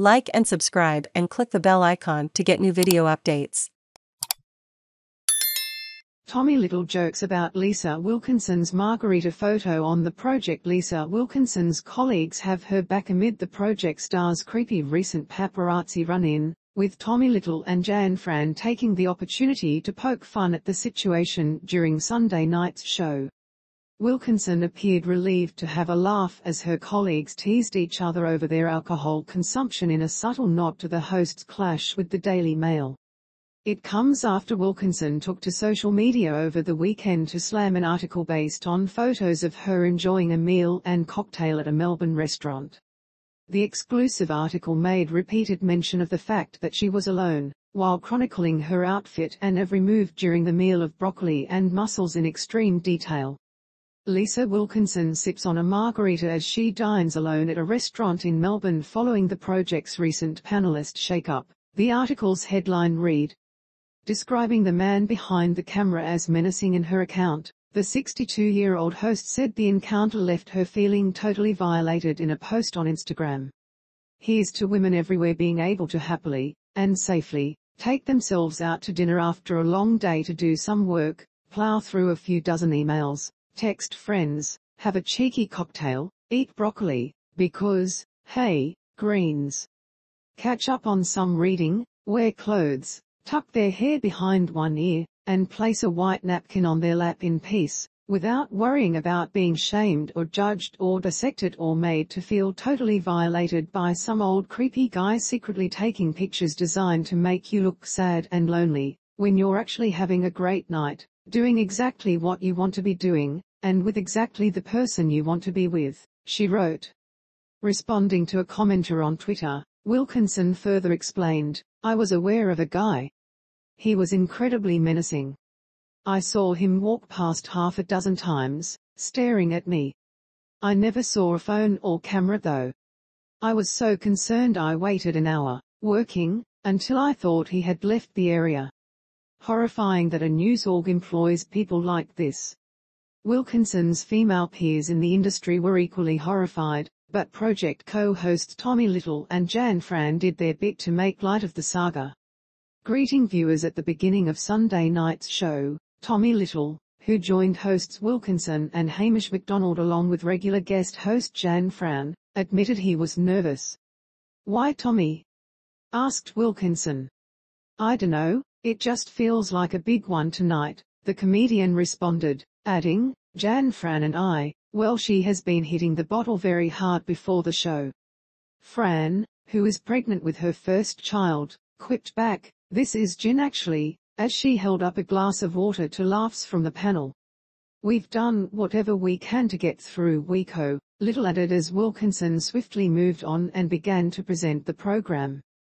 Like and subscribe and click the bell icon to get new video updates. Tommy Little jokes about Lisa Wilkinson's margarita photo on The Project. Lisa Wilkinson's colleagues have her back amid The Project star's creepy recent paparazzi run-in, with Tommy Little and Jan Fran taking the opportunity to poke fun at the situation during Sunday night's show. Wilkinson appeared relieved to have a laugh as her colleagues teased each other over their alcohol consumption in a subtle nod to the host's clash with the Daily Mail. It comes after Wilkinson took to social media over the weekend to slam an article based on photos of her enjoying a meal and cocktail at a Melbourne restaurant. The exclusive article made repeated mention of the fact that she was alone, while chronicling her outfit and every move during the meal of broccoli and mussels in extreme detail. Lisa Wilkinson sips on a margarita as she dines alone at a restaurant in Melbourne following The Project's recent panelist shake-up. The article's headline read, describing the man behind the camera as menacing in her account, the 62-year-old host said the encounter left her feeling totally violated in a post on Instagram. Here's to women everywhere being able to happily, and safely, take themselves out to dinner after a long day to do some work, plough through a few dozen emails, text friends, have a cheeky cocktail, eat broccoli, because, hey, greens. Catch up on some reading, wear clothes, tuck their hair behind one ear, and place a white napkin on their lap in peace, without worrying about being shamed or judged or dissected or made to feel totally violated by some old creepy guy secretly taking pictures designed to make you look sad and lonely, when you're actually having a great night, doing exactly what you want to be doing, and with exactly the person you want to be with, she wrote. Responding to a commenter on Twitter, Wilkinson further explained, I was aware of a guy. He was incredibly menacing. I saw him walk past half a dozen times, staring at me. I never saw a phone or camera though. I was so concerned I waited an hour, working, until I thought he had left the area. Horrifying that a news org employs people like this. Wilkinson's female peers in the industry were equally horrified, but Project co-hosts Tommy Little and Jan Fran did their bit to make light of the saga. Greeting viewers at the beginning of Sunday night's show, Tommy Little, who joined hosts Wilkinson and Hamish McDonald along with regular guest host Jan Fran, admitted he was nervous. Why, Tommy? Asked Wilkinson. I dunno, it just feels like a big one tonight, the comedian responded, adding, Jan Fran and I, well, she has been hitting the bottle very hard before the show. Fran, who is pregnant with her first child, quipped back, this is gin actually, as she held up a glass of water to laughs from the panel. We've done whatever we can to get through, Wilco, Little added as Wilkinson swiftly moved on and began to present the program.